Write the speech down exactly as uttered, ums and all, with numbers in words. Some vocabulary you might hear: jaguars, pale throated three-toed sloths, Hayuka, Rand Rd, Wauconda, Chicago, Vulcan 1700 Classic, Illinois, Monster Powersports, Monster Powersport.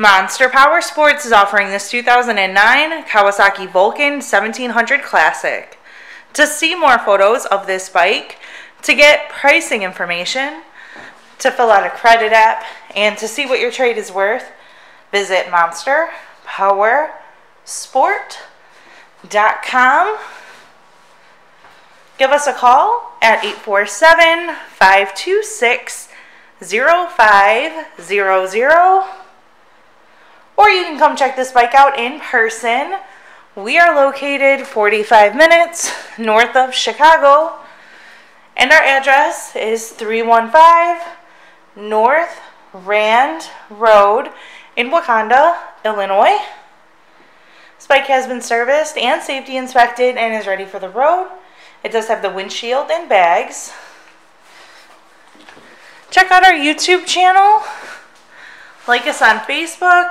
Monster Powersports is offering this two thousand nine Kawasaki Vulcan seventeen hundred Classic. To see more photos of this bike, to get pricing information, to fill out a credit app, and to see what your trade is worth, visit monster powersport dot com. Give us a call at eight four seven, five two six, zero five zero zero. Or you can come check this bike out in person. We are located forty-five minutes north of Chicago, and our address is three one five North Rand Road in Wauconda, Illinois. This bike has been serviced and safety inspected and is ready for the road. It does have the windshield and bags. Check out our YouTube channel. Like us on Facebook.